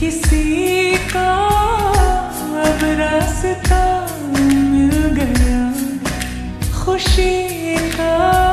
किसी का अब रास्ता मिल गया खुशी का।